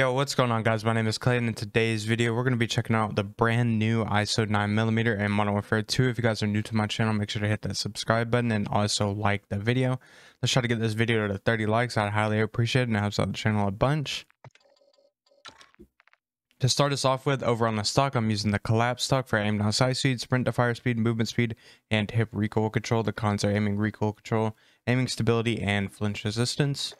Yo, what's going on, guys? My name is Clay, and in today's video we're going to be checking out the brand new ISO 9mm and Modern Warfare 2. If you guys are new to my channel, make sure to hit that subscribe button and also like the video. Let's try to get this video to 30 likes. I'd highly appreciate it, and it helps out the channel a bunch. To start us off with, over on the stock, I'm using the Collapse stock for aim down sight speed, sprint to fire speed, movement speed, and hip recoil control. The cons are aiming recoil control, aiming stability, and flinch resistance.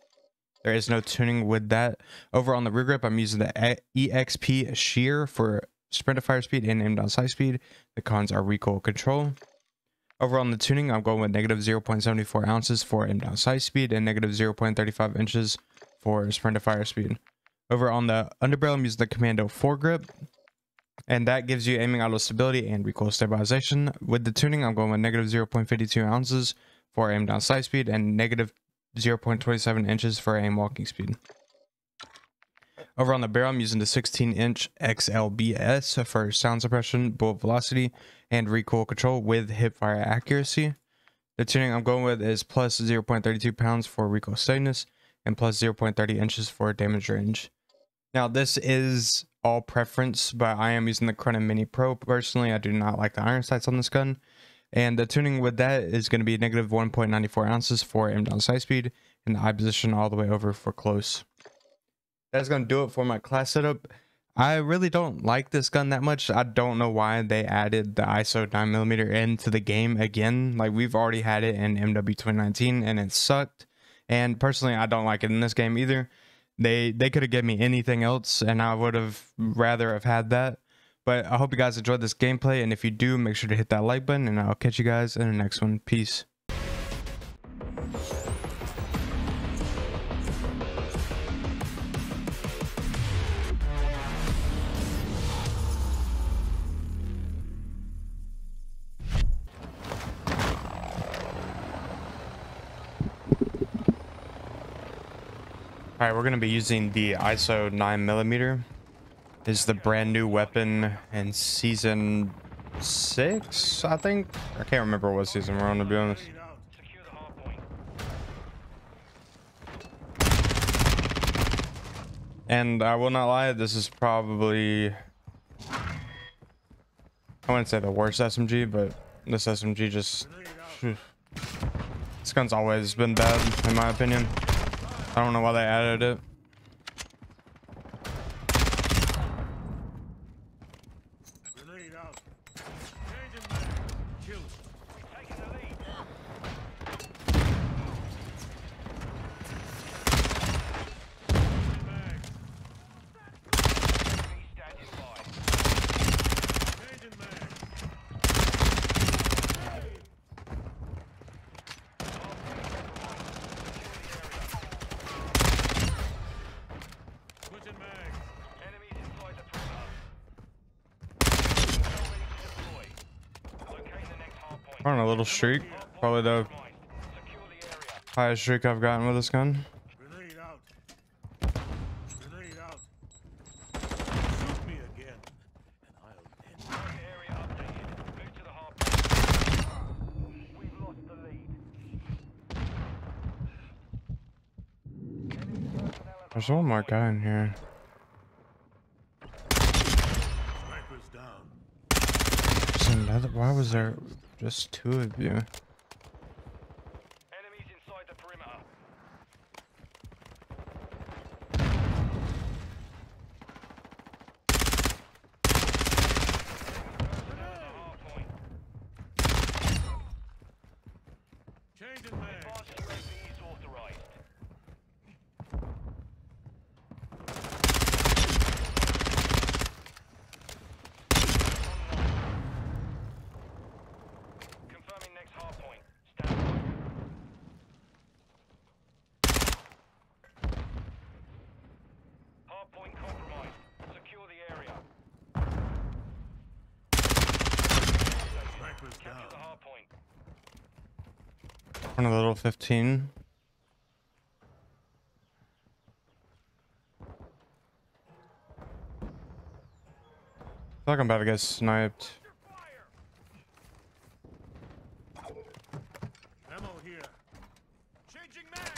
There is no tuning with that. Over on the rear grip, I'm using the EXP Shear for sprint to fire speed and aim down sight speed. The cons are recoil control. Over on the tuning, I'm going with negative 0.74 ounces for aim down sight speed and negative 0.35 inches for sprint to fire speed. Over on the underbarrel, I'm using the commando foregrip, and that gives you aiming auto stability and recoil stabilization. With the tuning, I'm going with negative 0.52 ounces for aim down sight speed and negative 0.27 inches for aim walking speed. Over on the barrel, I'm using the 16-inch XLBS for sound suppression, bullet velocity, and recoil control with hipfire accuracy. The tuning I'm going with is plus 0.32 pounds for recoil steadiness and plus 0.30 inches for damage range. Now, this is all preference, but I am using the Cronin Mini Pro. Personally, I do not like the iron sights on this gun. And the tuning with that is going to be negative 1.94 ounces for aim down sight speed and the eye position all the way over for close. That's going to do it for my class setup. I really don't like this gun that much. I don't know why they added the ISO 9mm into the game again. Like, we've already had it in MW 2019 and it sucked. And personally, I don't like it in this game either. They could have given me anything else and I would have rather have had that. But I hope you guys enjoyed this gameplay, and if you do, make sure to hit that like button, and I'll catch you guys in the next one. Peace. Alright, we're going to be using the ISO 9mm. Is the brand new weapon in season 6, I think. I can't remember what season we're on, to be honest. And I will not lie, this is probably, I wouldn't say the worst SMG, but this SMG just, this gun's always been bad in my opinion. I don't know why they added it. On a little streak, probably the highest streak I've gotten with this gun. There's one more guy in here. Another, why was there just two of you? Enemies inside the perimeter. Changing man. Is authorized. On a little 15. I feel like I'm about to get sniped. Ammo here. Changing mag.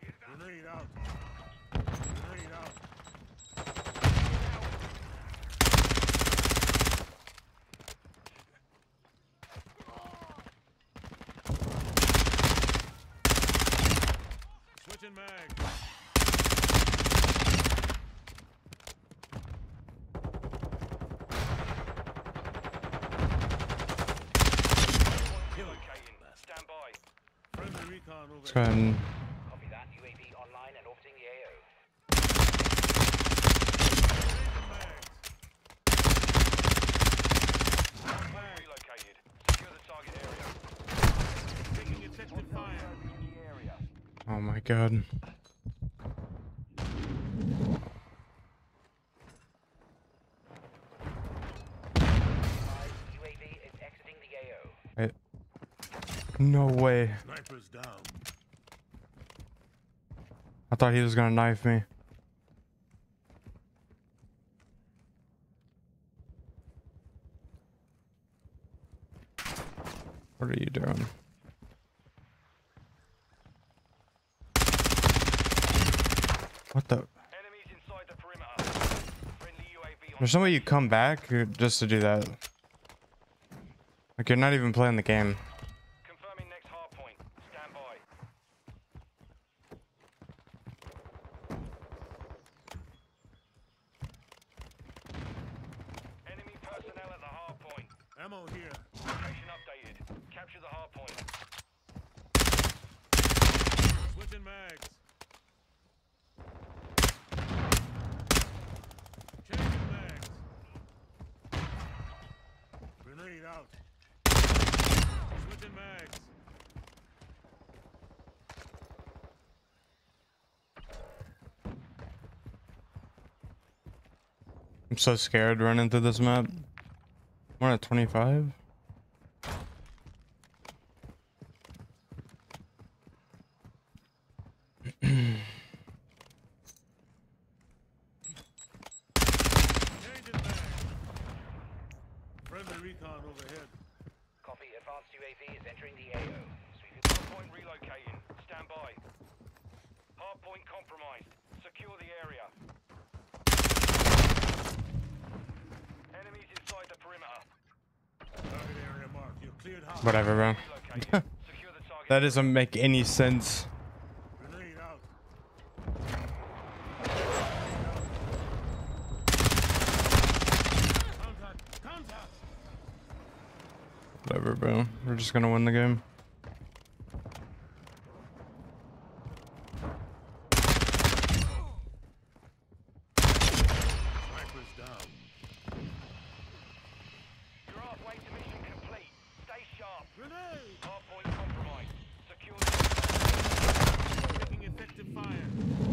Grenade out. try and... Oh my god. No way. Down. I thought he was gonna knife me. What are you doing? What the? Enemies inside the perimeter. Friendly UAV on. There's no way you come back just to do that. Like, you're not even playing the game. Confirming next hard point. Stand by. Enemy personnel at the hard point. Ammo here. Location updated. Capture the hard point. Switching mags. Changing mags. Grenade out. I'm so scared running through this map. We're at 25. Whatever, bro. That doesn't make any sense. Whatever, bro. We're just gonna win the game.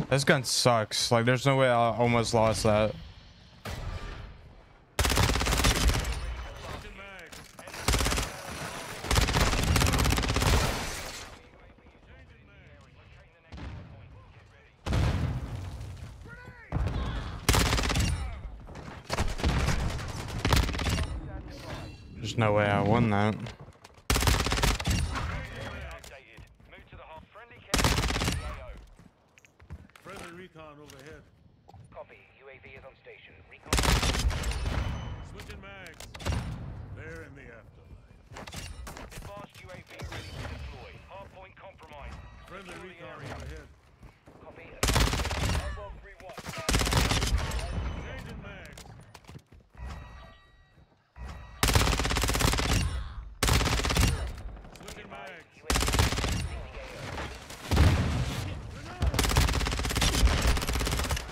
This gun sucks. Like, there's no way I almost lost that. There's no way I won that.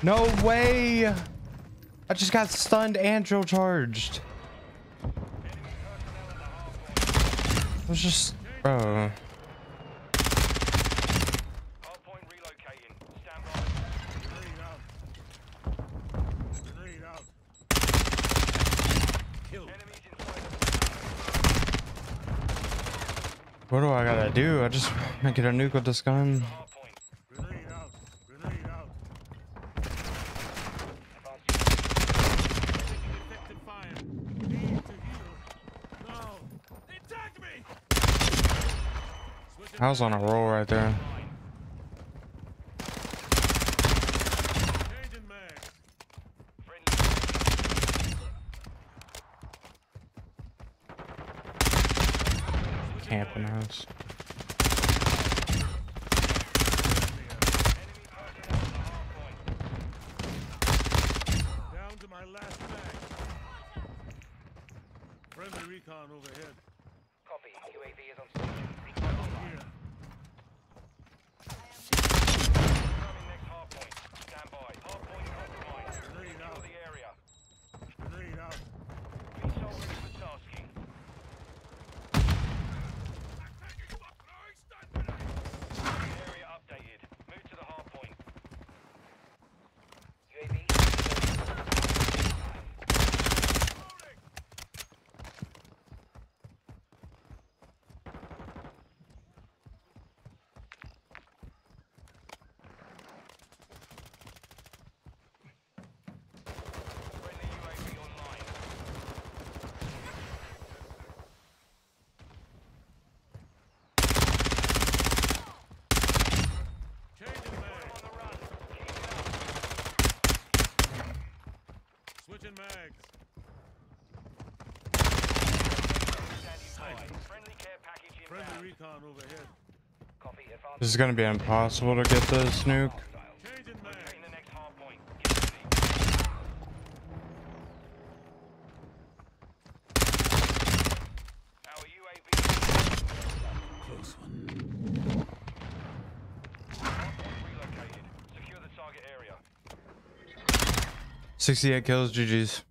No way! I just got stunned and drill charged. It was just, bro. What do I gotta do? I just might get a nuke with this gun. I was on a roll right there. Camping house. Down to my last bag. Friendly recon overhead. Copy. UAV is on station. Thanks. Friendly recon overhead. This is gonna be impossible to get this nuke. Close one. 68 kills, GG's.